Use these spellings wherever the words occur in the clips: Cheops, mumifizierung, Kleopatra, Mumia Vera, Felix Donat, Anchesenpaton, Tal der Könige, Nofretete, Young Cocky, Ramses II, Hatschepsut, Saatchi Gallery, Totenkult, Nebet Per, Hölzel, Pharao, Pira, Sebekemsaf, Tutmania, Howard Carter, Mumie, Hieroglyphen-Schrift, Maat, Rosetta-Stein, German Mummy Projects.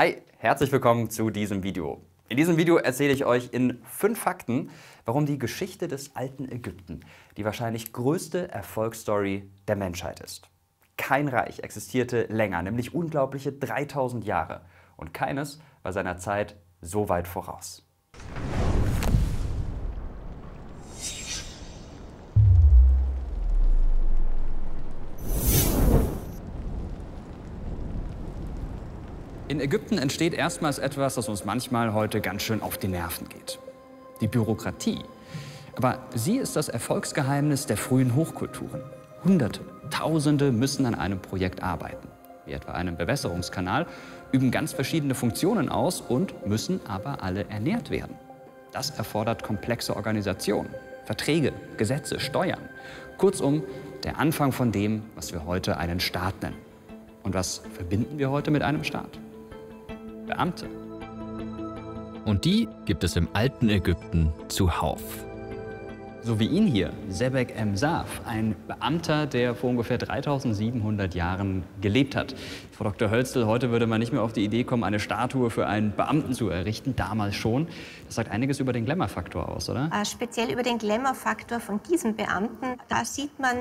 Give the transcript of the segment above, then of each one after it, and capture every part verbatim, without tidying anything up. Hi, herzlich willkommen zu diesem Video. In diesem Video erzähle ich euch in fünf Fakten, warum die Geschichte des alten Ägypten die wahrscheinlich größte Erfolgsstory der Menschheit ist. Kein Reich existierte länger, nämlich unglaubliche dreitausend Jahre. Und keines war seiner Zeit so weit voraus. In Ägypten entsteht erstmals etwas, das uns manchmal heute ganz schön auf die Nerven geht. Die Bürokratie. Aber sie ist das Erfolgsgeheimnis der frühen Hochkulturen. Hunderte, Tausende müssen an einem Projekt arbeiten, wie etwa einem Bewässerungskanal, üben ganz verschiedene Funktionen aus und müssen aber alle ernährt werden. Das erfordert komplexe Organisationen, Verträge, Gesetze, Steuern. Kurzum, der Anfang von dem, was wir heute einen Staat nennen. Und was verbinden wir heute mit einem Staat? Beamte. Und die gibt es im alten Ägypten zuhauf. So wie ihn hier, Sebekemsaf, ein Beamter, der vor ungefähr dreitausendsiebenhundert Jahren gelebt hat. Frau Doktor Hölzel, heute würde man nicht mehr auf die Idee kommen, eine Statue für einen Beamten zu errichten, damals schon. Das sagt einiges über den Glamour-Faktor aus, oder? Äh, speziell über den Glamour-Faktor von diesem Beamten, da sieht man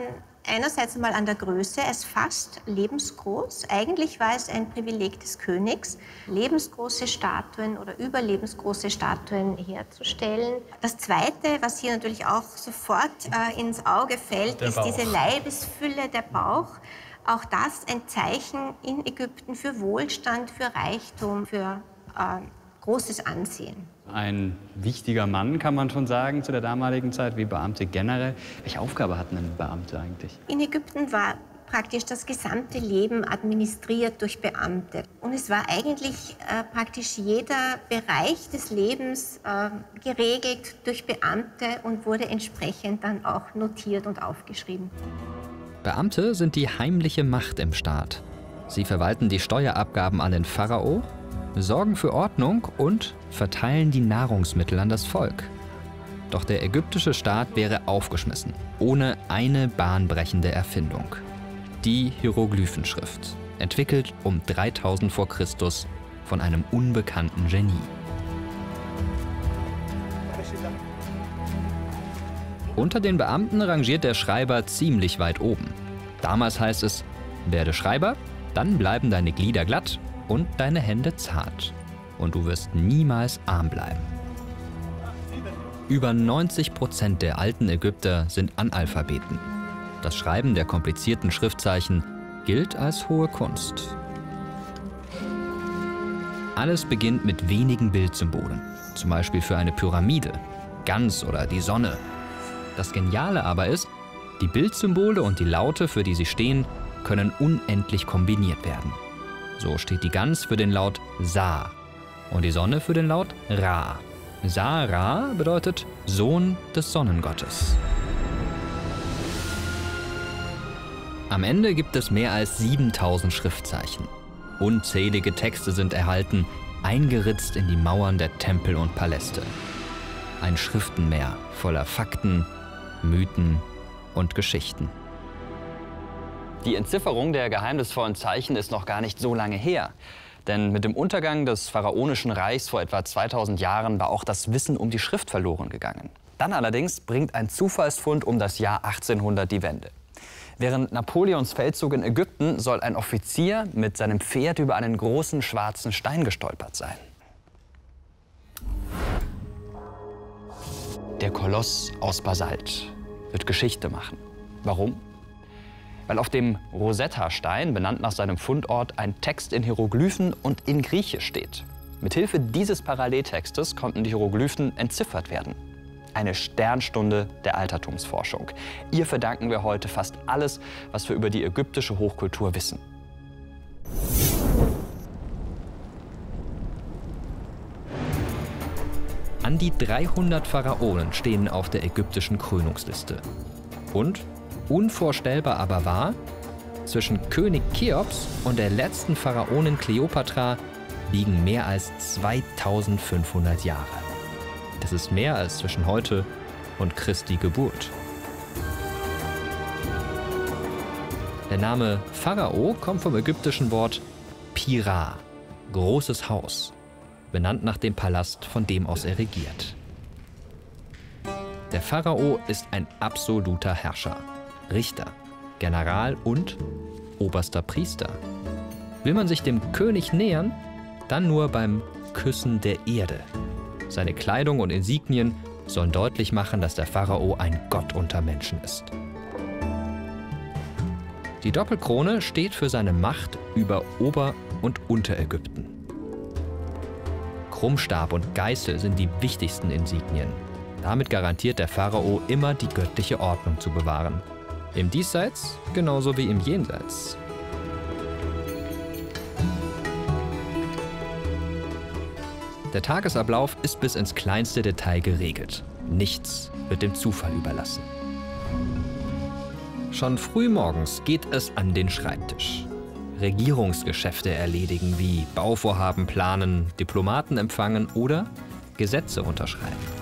einerseits mal an der Größe, es ist fast lebensgroß. Eigentlich war es ein Privileg des Königs, lebensgroße Statuen oder überlebensgroße Statuen herzustellen. Das Zweite, was hier natürlich auch sofort äh, ins Auge fällt, ist diese Leibesfülle, der Bauch. Auch das ein Zeichen in Ägypten für Wohlstand, für Reichtum, für äh, großes Ansehen. Ein wichtiger Mann, kann man schon sagen, zu der damaligen Zeit, wie Beamte generell. Welche Aufgabe hatten denn Beamte eigentlich? In Ägypten war praktisch das gesamte Leben administriert durch Beamte. Und es war eigentlich äh, praktisch jeder Bereich des Lebens äh, geregelt durch Beamte und wurde entsprechend dann auch notiert und aufgeschrieben. Beamte sind die heimliche Macht im Staat. Sie verwalten die Steuerabgaben an den Pharao, sorgen für Ordnung und verteilen die Nahrungsmittel an das Volk. Doch der ägyptische Staat wäre aufgeschmissen, ohne eine bahnbrechende Erfindung. Die Hieroglyphenschrift, entwickelt um dreitausend vor Christus von einem unbekannten Genie. Unter den Beamten rangiert der Schreiber ziemlich weit oben. Damals heißt es, werde Schreiber, dann bleiben deine Glieder glatt und deine Hände zart. Und du wirst niemals arm bleiben. Über neunzig Prozent der alten Ägypter sind Analphabeten. Das Schreiben der komplizierten Schriftzeichen gilt als hohe Kunst. Alles beginnt mit wenigen Bildsymbolen, zum Beispiel für eine Pyramide, Gans oder die Sonne. Das Geniale aber ist, die Bildsymbole und die Laute, für die sie stehen, können unendlich kombiniert werden. So steht die Gans für den Laut Sa und die Sonne für den Laut Ra. Sa-Ra bedeutet Sohn des Sonnengottes. Am Ende gibt es mehr als siebentausend Schriftzeichen. Unzählige Texte sind erhalten, eingeritzt in die Mauern der Tempel und Paläste. Ein Schriftenmeer voller Fakten, Mythen und Geschichten. Die Entzifferung der geheimnisvollen Zeichen ist noch gar nicht so lange her. Denn mit dem Untergang des pharaonischen Reichs vor etwa zweitausend Jahren war auch das Wissen um die Schrift verloren gegangen. Dann allerdings bringt ein Zufallsfund um das Jahr achtzehnhundert die Wende. Während Napoleons Feldzug in Ägypten soll ein Offizier mit seinem Pferd über einen großen schwarzen Stein gestolpert sein. Der Koloss aus Basalt wird Geschichte machen. Warum? Weil auf dem Rosetta-Stein, benannt nach seinem Fundort, ein Text in Hieroglyphen und in Griechisch steht. Mithilfe dieses Paralleltextes konnten die Hieroglyphen entziffert werden. Eine Sternstunde der Altertumsforschung. Ihr verdanken wir heute fast alles, was wir über die ägyptische Hochkultur wissen. An die dreihundert Pharaonen stehen auf der ägyptischen Krönungsliste. Und unvorstellbar aber war, zwischen König Cheops und der letzten Pharaonin Kleopatra liegen mehr als zweitausendfünfhundert Jahre. Das ist mehr als zwischen heute und Christi Geburt. Der Name Pharao kommt vom ägyptischen Wort Pira, großes Haus, benannt nach dem Palast, von dem aus er regiert. Der Pharao ist ein absoluter Herrscher, Richter, General und oberster Priester. Will man sich dem König nähern, dann nur beim Küssen der Erde. Seine Kleidung und Insignien sollen deutlich machen, dass der Pharao ein Gott unter Menschen ist. Die Doppelkrone steht für seine Macht über Ober- und Unterägypten. Krummstab und Geißel sind die wichtigsten Insignien. Damit garantiert der Pharao immer, die göttliche Ordnung zu bewahren. Im Diesseits genauso wie im Jenseits. Der Tagesablauf ist bis ins kleinste Detail geregelt. Nichts wird dem Zufall überlassen. Schon früh morgens geht es an den Schreibtisch. Regierungsgeschäfte erledigen wie Bauvorhaben planen, Diplomaten empfangen oder Gesetze unterschreiben.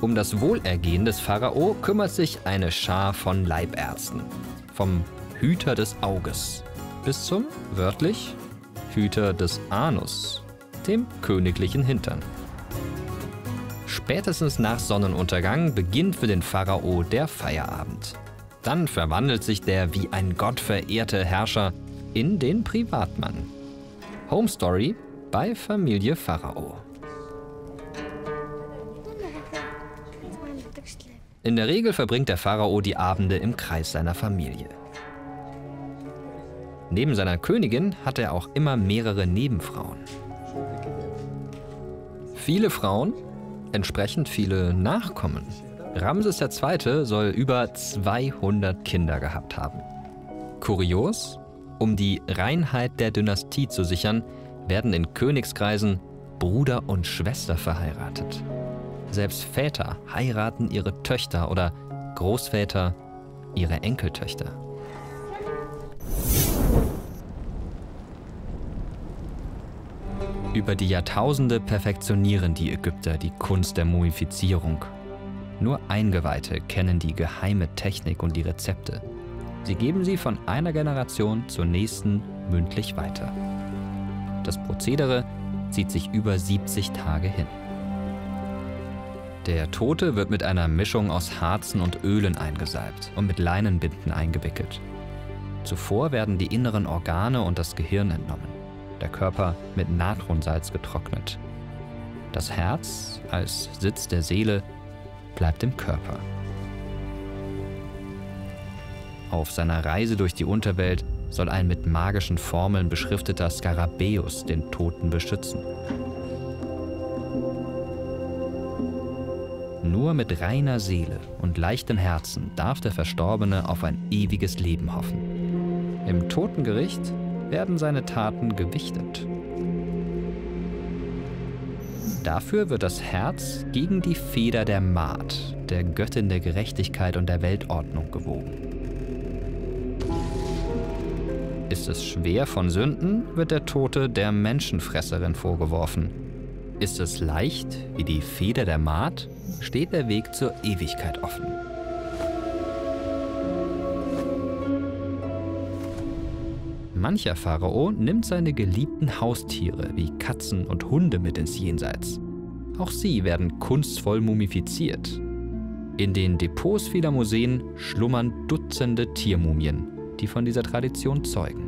Um das Wohlergehen des Pharao kümmert sich eine Schar von Leibärzten. Vom Hüter des Auges bis zum, wörtlich, Hüter des Anus, dem königlichen Hintern. Spätestens nach Sonnenuntergang beginnt für den Pharao der Feierabend. Dann verwandelt sich der wie ein Gott verehrte Herrscher in den Privatmann. Home Story bei Familie Pharao. In der Regel verbringt der Pharao die Abende im Kreis seiner Familie. Neben seiner Königin hat er auch immer mehrere Nebenfrauen. Viele Frauen, entsprechend viele Nachkommen. Ramses der Zweite soll über zweihundert Kinder gehabt haben. Kurios, um die Reinheit der Dynastie zu sichern, werden in Königskreisen Bruder und Schwester verheiratet. Selbst Väter heiraten ihre Töchter oder Großväter ihre Enkeltöchter. Über die Jahrtausende perfektionieren die Ägypter die Kunst der Mumifizierung. Nur Eingeweihte kennen die geheime Technik und die Rezepte. Sie geben sie von einer Generation zur nächsten mündlich weiter. Das Prozedere zieht sich über siebzig Tage hin. Der Tote wird mit einer Mischung aus Harzen und Ölen eingesalbt und mit Leinenbinden eingewickelt. Zuvor werden die inneren Organe und das Gehirn entnommen, der Körper mit Natronsalz getrocknet. Das Herz, als Sitz der Seele, bleibt im Körper. Auf seiner Reise durch die Unterwelt soll ein mit magischen Formeln beschrifteter Skarabäus den Toten beschützen. Nur mit reiner Seele und leichtem Herzen darf der Verstorbene auf ein ewiges Leben hoffen. Im Totengericht werden seine Taten gewichtet. Dafür wird das Herz gegen die Feder der Maat, der Göttin der Gerechtigkeit und der Weltordnung, gewogen. Ist es schwer von Sünden, wird der Tote der Menschenfresserin vorgeworfen. Ist es leicht, wie die Feder der Maat, steht der Weg zur Ewigkeit offen. Mancher Pharao nimmt seine geliebten Haustiere wie Katzen und Hunde mit ins Jenseits. Auch sie werden kunstvoll mumifiziert. In den Depots vieler Museen schlummern Dutzende Tiermumien, die von dieser Tradition zeugen.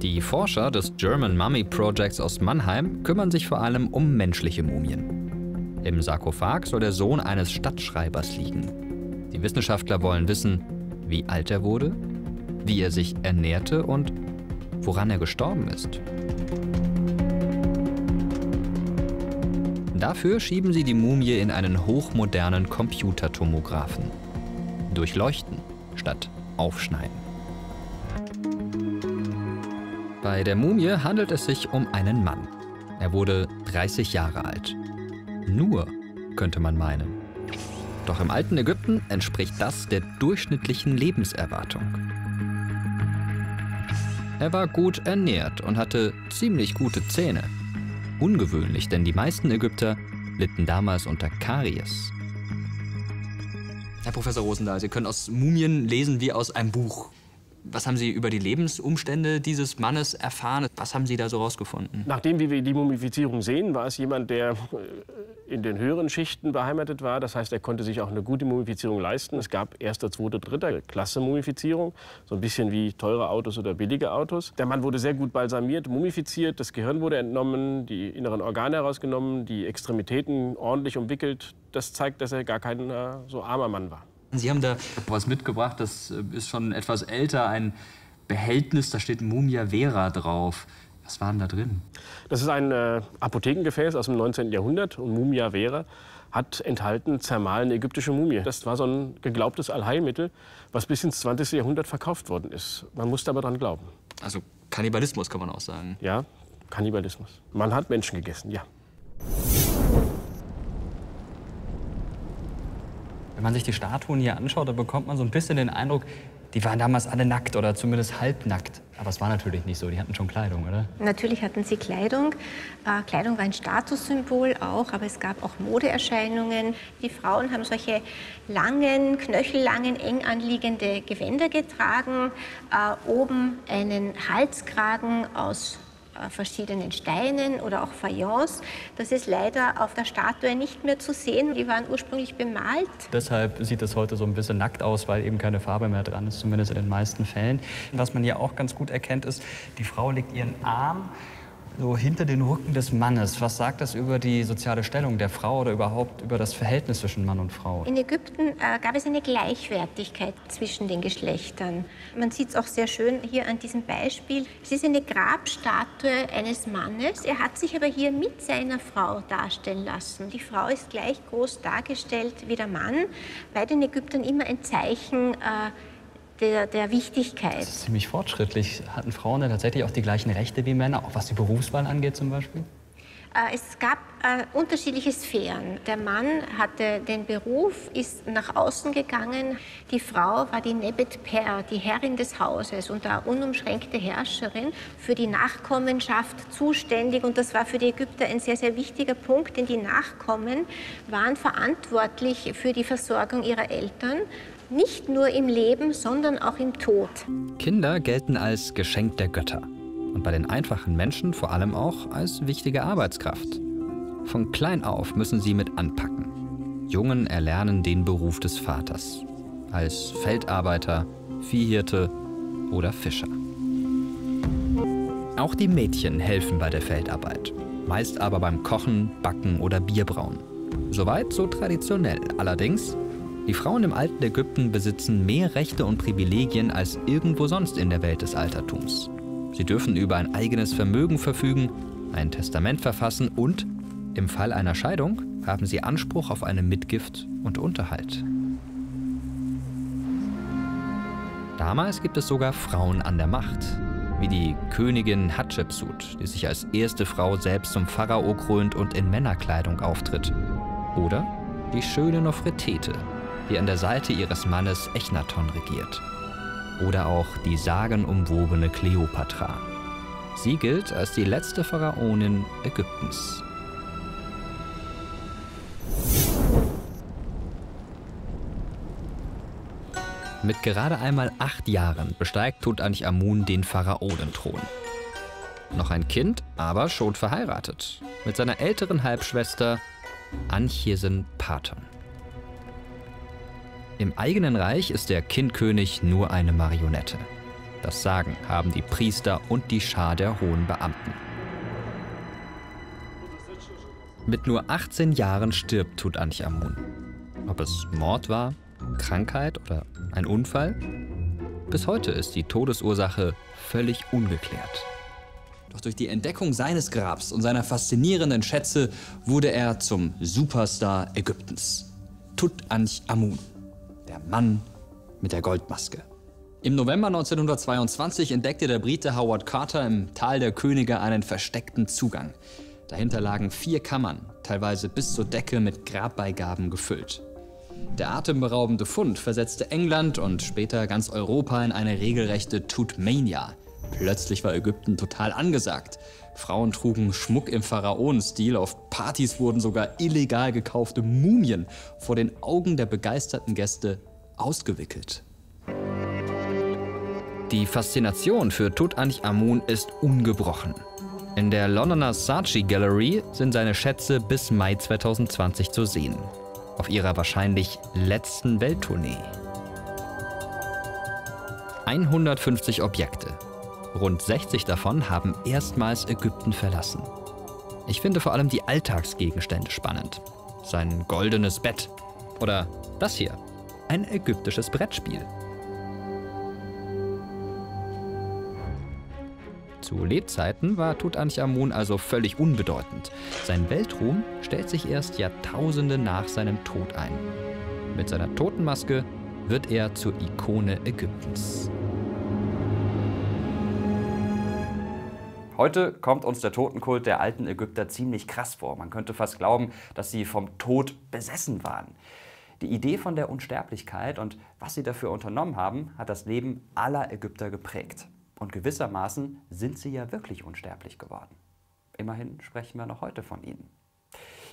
Die Forscher des German Mummy Projects aus Mannheim kümmern sich vor allem um menschliche Mumien. Im Sarkophag soll der Sohn eines Stadtschreibers liegen. Die Wissenschaftler wollen wissen, wie alt er wurde, wie er sich ernährte und woran er gestorben ist. Dafür schieben sie die Mumie in einen hochmodernen Computertomographen. Durchleuchten statt aufschneiden. Bei der Mumie handelt es sich um einen Mann. Er wurde dreißig Jahre alt. Nur, könnte man meinen. Doch im alten Ägypten entspricht das der durchschnittlichen Lebenserwartung. Er war gut ernährt und hatte ziemlich gute Zähne. Ungewöhnlich, denn die meisten Ägypter litten damals unter Karies. Herr Professor Rosendahl, Sie können aus Mumien lesen wie aus einem Buch. Was haben Sie über die Lebensumstände dieses Mannes erfahren? Was haben Sie da so rausgefunden? Nachdem, wie wir die Mumifizierung sehen, war es jemand, der in den höheren Schichten beheimatet war. Das heißt, er konnte sich auch eine gute Mumifizierung leisten. Es gab erste, zweite, dritte Klasse Mumifizierung. So ein bisschen wie teure Autos oder billige Autos. Der Mann wurde sehr gut balsamiert, mumifiziert. Das Gehirn wurde entnommen, die inneren Organe herausgenommen, die Extremitäten ordentlich umwickelt. Das zeigt, dass er gar kein äh, so armer Mann war. Sie haben da was mitgebracht, das ist schon etwas älter, ein Behältnis, da steht Mumia Vera drauf. Was war denn da drin? Das ist ein äh, Apothekengefäß aus dem neunzehnten Jahrhundert und Mumia Vera hat enthalten zermahlene ägyptische Mumie. Das war so ein geglaubtes Allheilmittel, was bis ins zwanzigste Jahrhundert verkauft worden ist. Man musste aber dran glauben. Also Kannibalismus kann man auch sagen. Ja, Kannibalismus. Man hat Menschen gegessen, ja. Wenn man sich die Statuen hier anschaut, da bekommt man so ein bisschen den Eindruck, die waren damals alle nackt oder zumindest halbnackt. Aber es war natürlich nicht so, die hatten schon Kleidung, oder? Natürlich hatten sie Kleidung. Äh, Kleidung war ein Statussymbol auch, aber es gab auch Modeerscheinungen. Die Frauen haben solche langen, knöchellangen, eng anliegende Gewänder getragen. Äh, oben einen Halskragen aus verschiedenen Steinen oder auch Fayence. Das ist leider auf der Statue nicht mehr zu sehen. Die waren ursprünglich bemalt. Deshalb sieht es heute so ein bisschen nackt aus, weil eben keine Farbe mehr dran ist, zumindest in den meisten Fällen. Was man hier auch ganz gut erkennt, ist, die Frau legt ihren Arm so hinter den Rücken des Mannes. Was sagt das über die soziale Stellung der Frau oder überhaupt über das Verhältnis zwischen Mann und Frau? In Ägypten äh, gab es eine Gleichwertigkeit zwischen den Geschlechtern. Man sieht es auch sehr schön hier an diesem Beispiel. Es ist eine Grabstatue eines Mannes. Er hat sich aber hier mit seiner Frau darstellen lassen. Die Frau ist gleich groß dargestellt wie der Mann. Bei den Ägyptern immer ein Zeichen äh, Der, der Wichtigkeit. Das ist ziemlich fortschrittlich. Hatten Frauen denn tatsächlich auch die gleichen Rechte wie Männer, auch was die Berufswahl angeht zum Beispiel? Äh, es gab äh, unterschiedliche Sphären. Der Mann hatte den Beruf, ist nach außen gegangen. Die Frau war die Nebet Per, die Herrin des Hauses und da unumschränkte Herrscherin, für die Nachkommenschaft zuständig. Und das war für die Ägypter ein sehr, sehr wichtiger Punkt, denn die Nachkommen waren verantwortlich für die Versorgung ihrer Eltern. Nicht nur im Leben, sondern auch im Tod. Kinder gelten als Geschenk der Götter und bei den einfachen Menschen vor allem auch als wichtige Arbeitskraft. Von klein auf müssen sie mit anpacken. Jungen erlernen den Beruf des Vaters als Feldarbeiter, Viehhirte oder Fischer. Auch die Mädchen helfen bei der Feldarbeit, meist aber beim Kochen, Backen oder Bierbrauen. Soweit so traditionell, allerdings die Frauen im alten Ägypten besitzen mehr Rechte und Privilegien als irgendwo sonst in der Welt des Altertums. Sie dürfen über ein eigenes Vermögen verfügen, ein Testament verfassen und, im Fall einer Scheidung, haben sie Anspruch auf eine Mitgift und Unterhalt. Damals gibt es sogar Frauen an der Macht, wie die Königin Hatschepsut, die sich als erste Frau selbst zum Pharao krönt und in Männerkleidung auftritt. Oder die schöne Nofretete, die an der Seite ihres Mannes Echnaton regiert. Oder auch die sagenumwobene Kleopatra. Sie gilt als die letzte Pharaonin Ägyptens. Mit gerade einmal acht Jahren besteigt Tutanchamun den Pharaonenthron. Noch ein Kind, aber schon verheiratet. Mit seiner älteren Halbschwester Anchesenpaton. Im eigenen Reich ist der Kindkönig nur eine Marionette. Das Sagen haben die Priester und die Schar der hohen Beamten. Mit nur achtzehn Jahren stirbt Tutanchamun. Ob es Mord war, Krankheit oder ein Unfall? Bis heute ist die Todesursache völlig ungeklärt. Doch durch die Entdeckung seines Grabs und seiner faszinierenden Schätze wurde er zum Superstar Ägyptens. Tutanchamun. Der Mann mit der Goldmaske. Im November neunzehnhundertzweiundzwanzig entdeckte der Brite Howard Carter im Tal der Könige einen versteckten Zugang. Dahinter lagen vier Kammern, teilweise bis zur Decke mit Grabbeigaben gefüllt. Der atemberaubende Fund versetzte England und später ganz Europa in eine regelrechte Tutmania, Plötzlich war Ägypten total angesagt. Frauen trugen Schmuck im Pharaonenstil, auf Partys wurden sogar illegal gekaufte Mumien vor den Augen der begeisterten Gäste ausgewickelt. Die Faszination für Tutanchamun ist ungebrochen. In der Londoner Saatchi Gallery sind seine Schätze bis Mai zweitausendzwanzig zu sehen, auf ihrer wahrscheinlich letzten Welttournee. hundertfünfzig Objekte. Rund sechzig davon haben erstmals Ägypten verlassen. Ich finde vor allem die Alltagsgegenstände spannend. Sein goldenes Bett oder das hier, ein ägyptisches Brettspiel. Zu Lebzeiten war Tutanchamun also völlig unbedeutend. Sein Weltruhm stellt sich erst Jahrtausende nach seinem Tod ein. Mit seiner Totenmaske wird er zur Ikone Ägyptens. Heute kommt uns der Totenkult der alten Ägypter ziemlich krass vor. Man könnte fast glauben, dass sie vom Tod besessen waren. Die Idee von der Unsterblichkeit und was sie dafür unternommen haben, hat das Leben aller Ägypter geprägt. Und gewissermaßen sind sie ja wirklich unsterblich geworden. Immerhin sprechen wir noch heute von ihnen.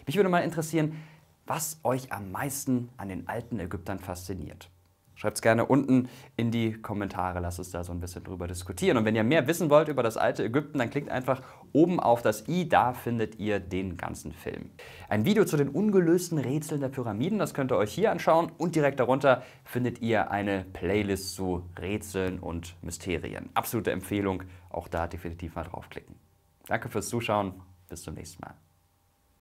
Mich würde mal interessieren, was euch am meisten an den alten Ägyptern fasziniert. Schreibt es gerne unten in die Kommentare, lasst uns da so ein bisschen drüber diskutieren. Und wenn ihr mehr wissen wollt über das alte Ägypten, dann klickt einfach oben auf das i, da findet ihr den ganzen Film. Ein Video zu den ungelösten Rätseln der Pyramiden, das könnt ihr euch hier anschauen. Und direkt darunter findet ihr eine Playlist zu Rätseln und Mysterien. Absolute Empfehlung, auch da definitiv mal draufklicken. Danke fürs Zuschauen, bis zum nächsten Mal.